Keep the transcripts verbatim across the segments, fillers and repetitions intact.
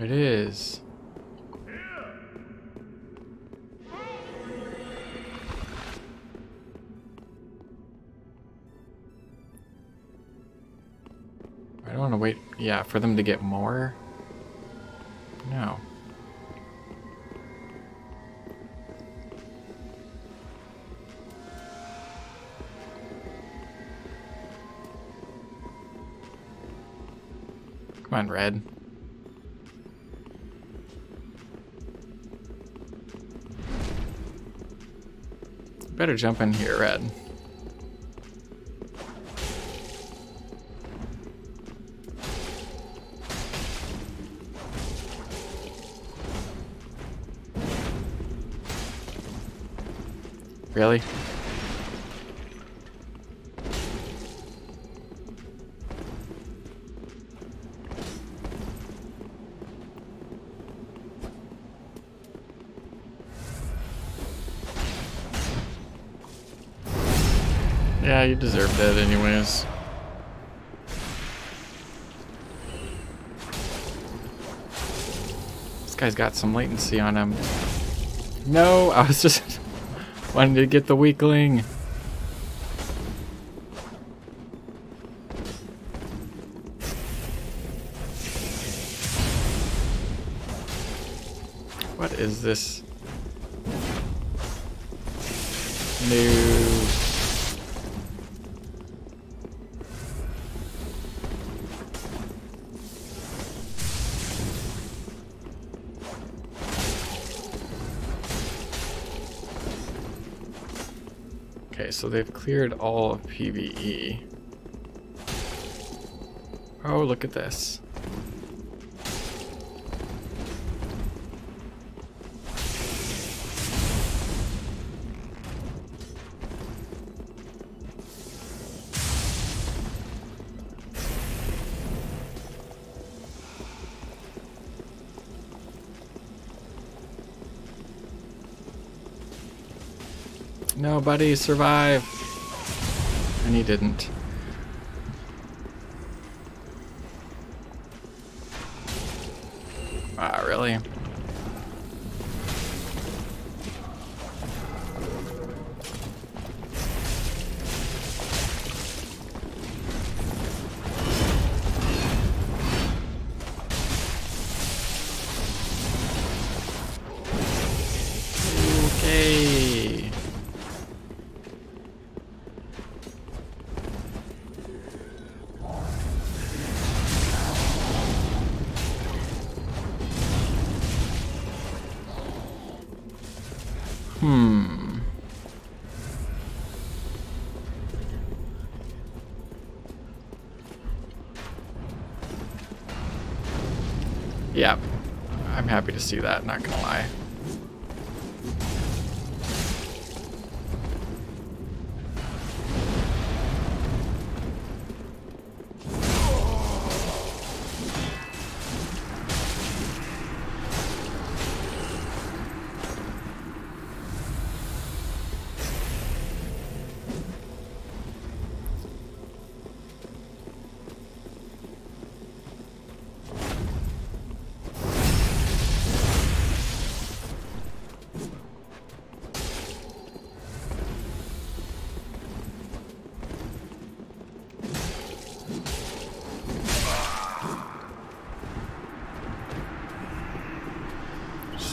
It is. I don't want to wait, yeah, for them to get more. No. Come on, Red. Better jump in here, Red. Really? Yeah, you deserve that anyways. This guy's got some latency on him. No, I was just wanting to get the weakling. What is this? No. So they've cleared all of PvE. Oh, look at this. No, buddy, survive. And he didn't. Ah, really? Hmm. Yeah, I'm happy to see that, not gonna lie.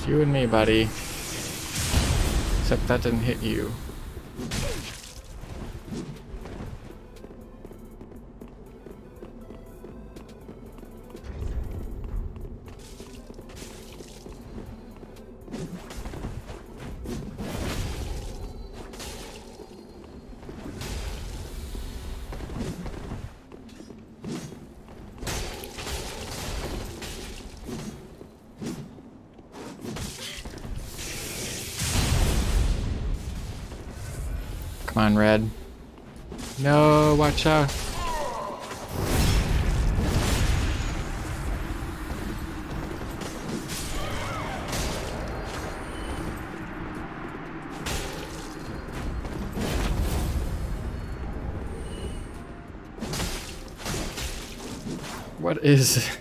You and me, buddy. Except that didn't hit you. Come on, Red. No, watch out. What is...